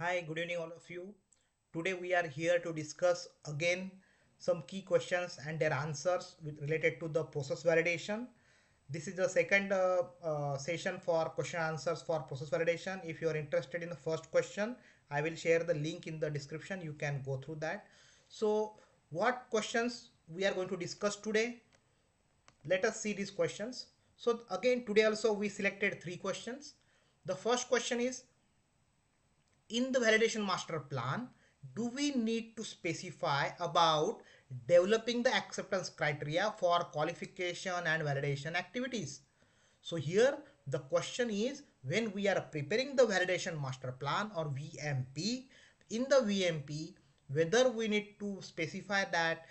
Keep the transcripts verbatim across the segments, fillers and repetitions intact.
Hi, good evening all of you. Today we are here to discuss again some key questions and their answers with related to the process validation. This is the second uh, uh, session for question answers for process validation. If you are interested in the first question, I will share the link in the description. You can go through that. So what questions we are going to discuss today? Let us see these questions. So again, today also we selected three questions. The first question is, in the validation master plan, do we need to specify about developing the acceptance criteria for qualification and validation activities? So here the question is, when we are preparing the validation master plan or V M P, in the V M P, whether we need to specify that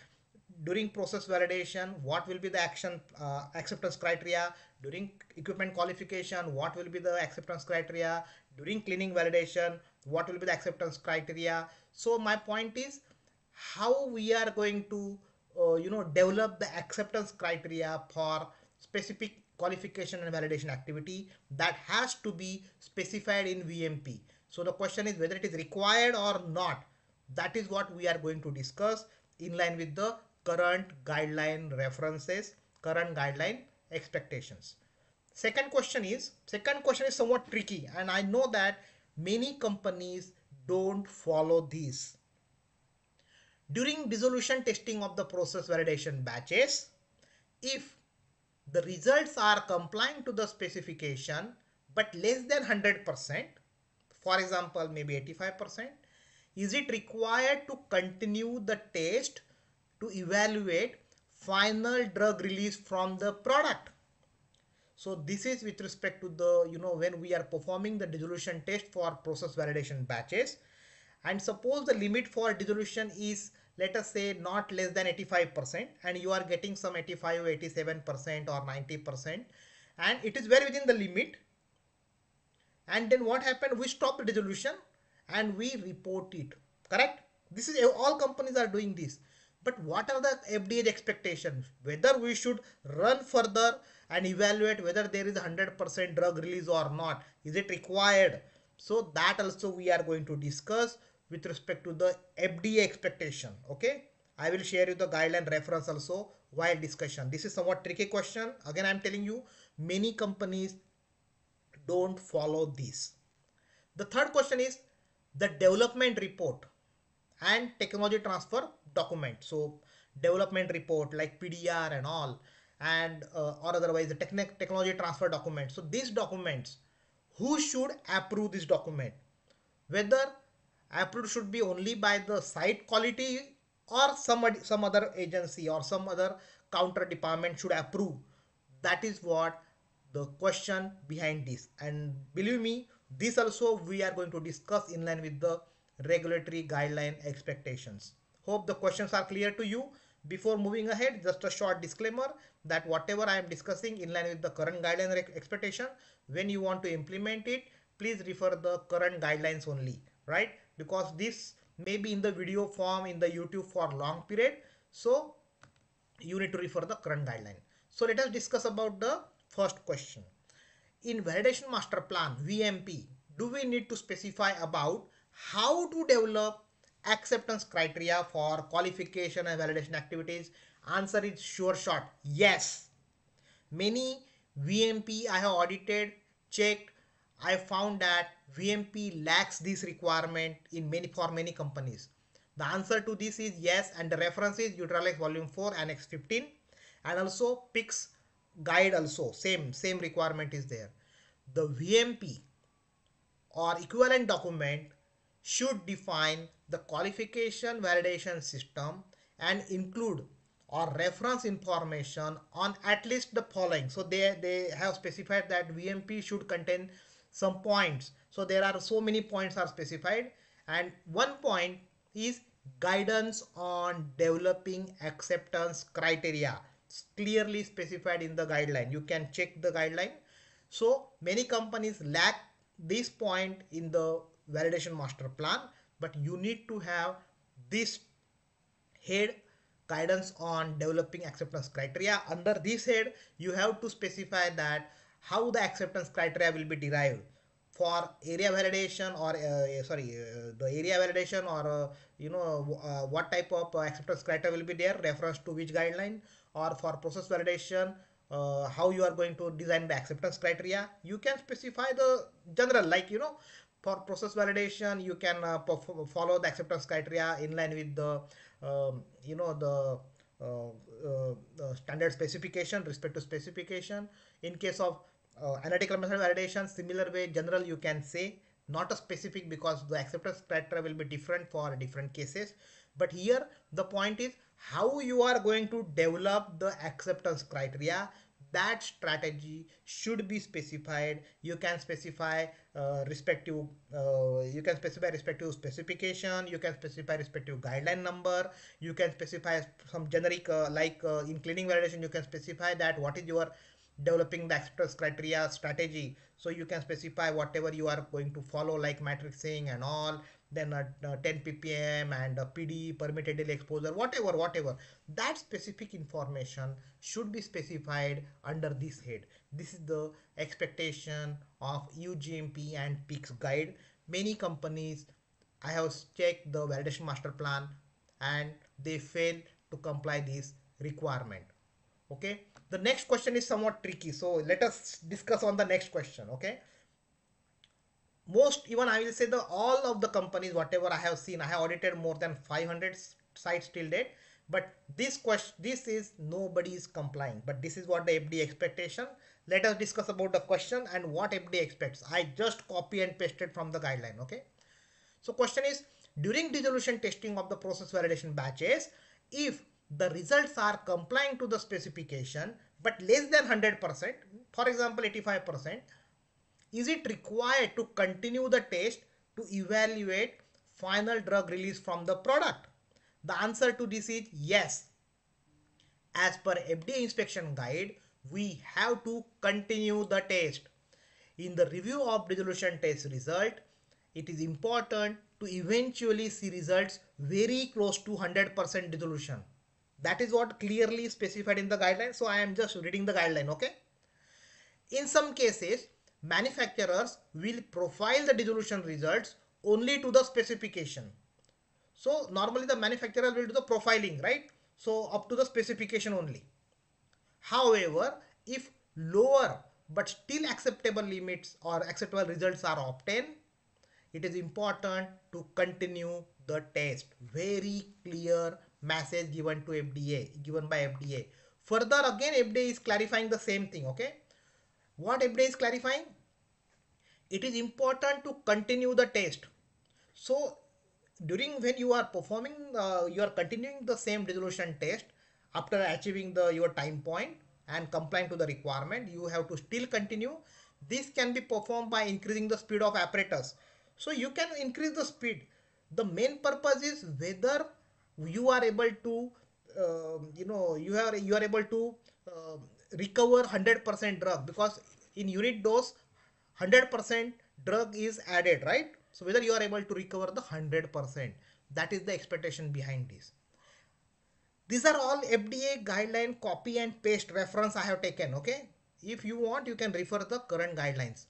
during process validation, what will be the action uh, acceptance criteria, during equipment qualification, what will be the acceptance criteria, during cleaning validation, what will be the acceptance criteria. So my point is, how we are going to uh, you know develop the acceptance criteria for specific qualification and validation activity that has to be specified in V M P. So the question is whether it is required or not. That is what we are going to discuss in line with the current guideline references, current guideline expectations. Second question is, second question is somewhat tricky, and I know that many companies don't follow these. During dissolution testing of the process validation batches, if the results are complying to the specification but less than one hundred percent, for example maybe eighty-five percent, is it required to continue the test to evaluate final drug release from the product? So this is with respect to the, you know, when we are performing the dissolution test for process validation batches. And suppose the limit for dissolution is, let us say, not less than eighty-five percent, and you are getting some eighty-five, eighty-seven percent or ninety percent, and it is well within the limit. And then what happened? We stop the dissolution and we report it, correct? This is, all companies are doing this. But what are the F D A expectations? Whether we should run further and evaluate whether there is one hundred percent drug release or not. Is it required? So that also we are going to discuss with respect to the F D A expectation. Okay, I will share you the guideline reference also while discussion. This is somewhat tricky question. Again, I'm telling you, many companies don't follow this. The third question is the development report and technology transfer document. So development report like P D R and all, and uh, or otherwise the technic technology transfer document. So these documents, who should approve this document? Whether approved should be only by the site quality, or some some other agency or some other counter department should approve. That is what the question behind this. And believe me, this also we are going to discuss in line with the regulatory guideline expectations. Hope the questions are clear to you. Before moving ahead, just a short disclaimer that whatever I am discussing in line with the current guideline expectation, when you want to implement it, please refer the current guidelines only, right? Because this may be in the video form in the YouTube for long period. So you need to refer the current guideline. So let us discuss about the first question. In validation master plan, V M P, do we need to specify about how to develop acceptance criteria for qualification and validation activities? Answer is sure shot, yes. Many V M P I have audited, checked, I found that V M P lacks this requirement in many, for many companies. The answer to this is yes, and the reference is EudraLex volume four annex fifteen, and also P I C S guide also, same same requirement is there. The V M P or equivalent document should define the qualification validation system and include or reference information on at least the following. So they, they have specified that V M P should contain some points. So there are so many points are specified, and one point is guidance on developing acceptance criteria. It's clearly specified in the guideline. You can check the guideline. So many companies lack this point in the validation master plan, but you need to have this head, guidance on developing acceptance criteria. Under this head, you have to specify that how the acceptance criteria will be derived. for area validation or uh, sorry uh, the area validation or uh, you know uh, what type of uh, acceptance criteria will be there, reference to which guideline, or for process validation uh, how you are going to design the acceptance criteria. You can specify the general, like you know for process validation you can uh, follow the acceptance criteria in line with the um, you know the Uh, uh, uh, standard specification, respect to specification. In case of uh, analytical method validation, similar way general you can say, not a specific, because the acceptance criteria will be different for different cases. But here the point is how you are going to develop the acceptance criteria. That strategy should be specified. You can specify uh, respective uh, you can specify respective specification, you can specify respective guideline number, you can specify some generic uh, like uh, in cleaning validation you can specify that what is your developing the acceptance criteria strategy. So you can specify whatever you are going to follow, like matrixing and all, then uh, uh, ten P P M and uh, P D, permitted daily exposure, whatever whatever that specific information should be specified under this head. This is the expectation of E U G M P and P I C S guide. Many companies, I have checked the validation master plan, and they fail to comply this requirement. Okay, the next question is somewhat tricky, so let us discuss on the next question. Okay, most, even I will say, the all of the companies whatever I have seen, I have audited more than five hundred sites till date, but this question, this is nobody is complying, but this is what the F D A expectation. Let us discuss about the question and what F D A expects. I just copy and pasted from the guideline. Okay, so question is, during dissolution testing of the process validation batches, if the results are complying to the specification but less than one hundred percent, for example eighty-five percent, is it required to continue the test to evaluate final drug release from the product? The answer to this is yes. As per F D A inspection guide, we have to continue the test. In the review of dissolution test result, it is important to eventually see results very close to one hundred percent dissolution. That is what clearly specified in the guideline. So I am just reading the guideline. Okay. In some cases, manufacturers will profile the dissolution results only to the specification. So normally the manufacturer will do the profiling, right? So up to the specification only. However, if lower but still acceptable limits or acceptable results are obtained, it is important to continue the test. Very clear message given to F D A, given by F D A. Further, again F D A is clarifying the same thing. Okay, what F D A is clarifying? It is important to continue the test. So during, when you are performing, uh, you are continuing the same dissolution test after achieving the your time point and complying to the requirement, you have to still continue. This can be performed by increasing the speed of apparatus. So you can increase the speed. The main purpose is whether you are able to, uh, you know, you are you are able to uh, recover one hundred percent drug, because in unit dose, one hundred percent drug is added, right? So whether you are able to recover the one hundred percent, that is the expectation behind this. These are all F D A guideline copy and paste reference I have taken. Okay, if you want, you can refer the current guidelines.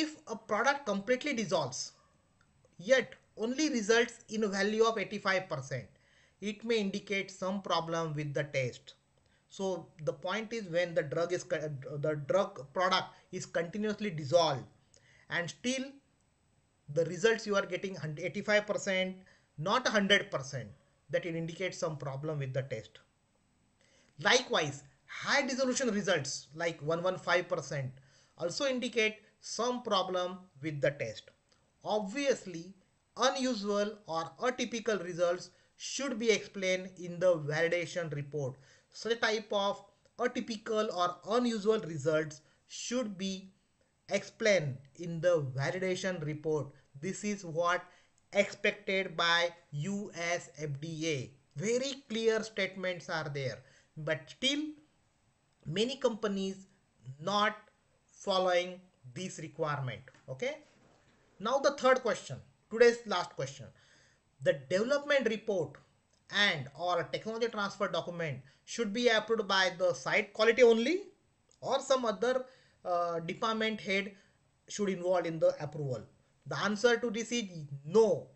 If a product completely dissolves, yet only results in a value of eighty-five percent, it may indicate some problem with the test. So the point is, when the drug is the drug product is continuously dissolved and still the results you are getting eighty-five percent, not one hundred percent, that it indicates some problem with the test. Likewise, high dissolution results like one hundred fifteen percent also indicate some problem with the test. Obviously, unusual or atypical results should be explained in the validation report. Such type of atypical or unusual results should be explained in the validation report. This is what expected by U S F D A. Very clear statements are there, but still many companies not following this requirement. Okay. Now the third question. Today's last question. The development report and or technology transfer document should be approved by the site quality only, or some other uh, department head should involve in the approval? The answer to this is no.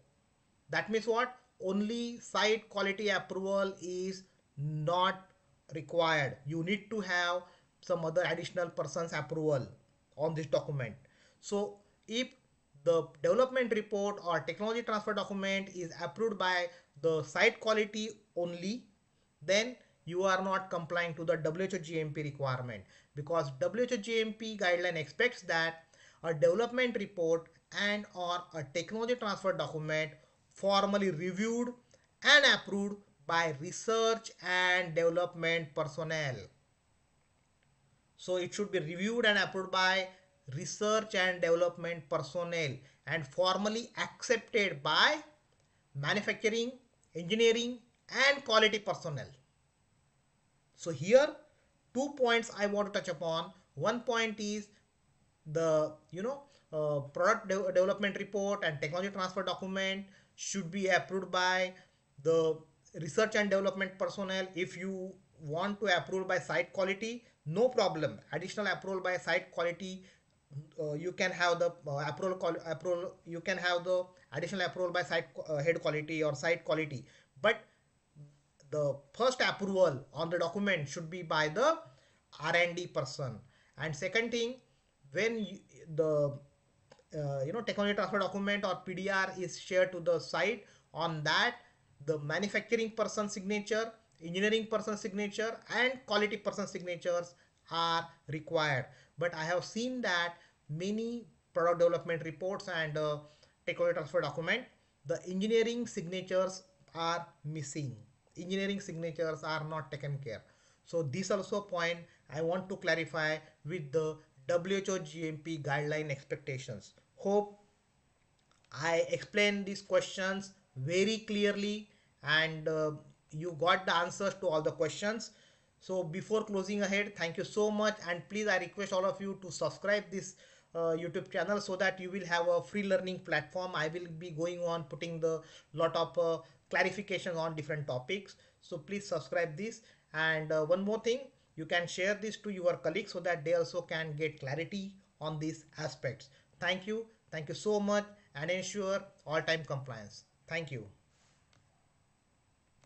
That means what? Only site quality approval is not required. You need to have some other additional person's approval on this document. So if the development report or technology transfer document is approved by the site quality only, then you are not complying to the W H O G M P requirement, because W H O G M P guideline expects that a development report and or a technology transfer document formally reviewed and approved by research and development personnel. So it should be reviewed and approved by research and development personnel and formally accepted by manufacturing, engineering and quality personnel. So here two points I want to touch upon. One point is the you know uh, product de development report and technology transfer document should be approved by the research and development personnel. If you want to approve by site quality, no problem. Additional approval by site quality, uh, you can have the uh, approval, approval. You can have the additional approval by site uh, head quality or site quality. But the first approval on the document should be by the R and D person. And second thing, when you, the uh, you know technology transfer document or P D R is shared to the site, on that the manufacturing person signature, engineering person signature and quality person signatures are required. But I have seen that many product development reports and uh, technology transfer document, the engineering signatures are missing. Engineering signatures are not taken care. So this also point I want to clarify with the W H O G M P guideline expectations. Hope I explained these questions very clearly and uh, you got the answers to all the questions. So before closing ahead, thank you so much, and please I request all of you to subscribe this uh, YouTube channel so that you will have a free learning platform. I will be going on putting the lot of uh, clarifications on different topics. So please subscribe this, and uh, one more thing, you can share this to your colleagues so that they also can get clarity on these aspects. Thank you. Thank you so much, and ensure all time compliance. Thank you.